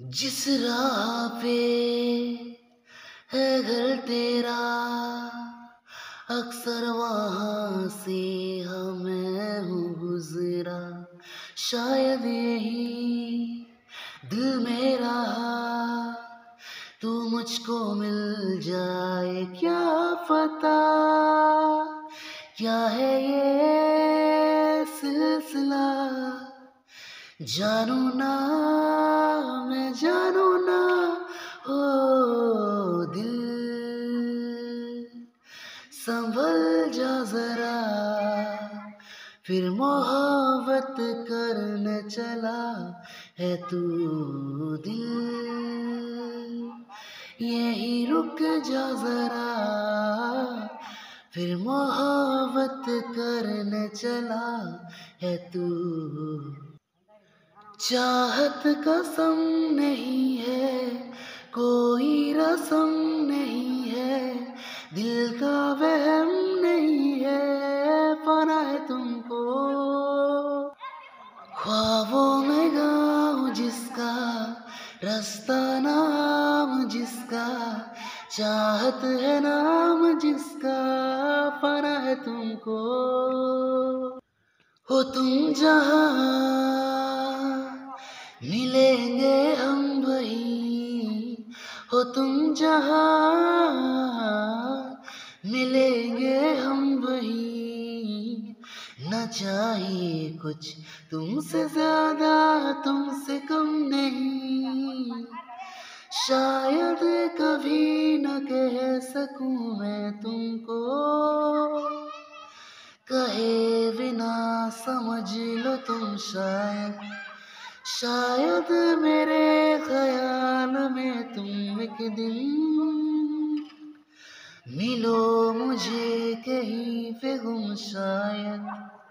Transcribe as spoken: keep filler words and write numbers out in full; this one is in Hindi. जिस राह पे है घर तेरा, अक्सर वहाँ से मैं हूँ गुजरा। शायद यही दिल मेरा तू मुझको मिल जाए, क्या पता क्या है ये सिलसिला। जानू ना मैं जानू ना हो दिल, संभल जा जरा फिर मोहब्बत करने चला है तू दिल। यही रुक जा जरा फिर मोहब्बत करने चला है तू। चाहत कसम नहीं है, कोई रसम नहीं है, दिल का वहम नहीं है, पना है तुमको। ख्वाबों में गाँव जिसका, रास्ता नाम जिसका, चाहत है नाम जिसका, पना है तुमको। हो तुम जहाँ मिलेंगे हम वहीं, हो तुम जहाँ मिलेंगे हम वहीं। न चाहिए कुछ तुमसे ज़्यादा तुमसे कम नहीं, शायद कभी न कह सकूँ मैं तुमको। कहे बिना समझ लो तुम शायद, शायद मेरे ख्याल में तुम एक दिन मिलो मुझे कहीं पे गुम शायद।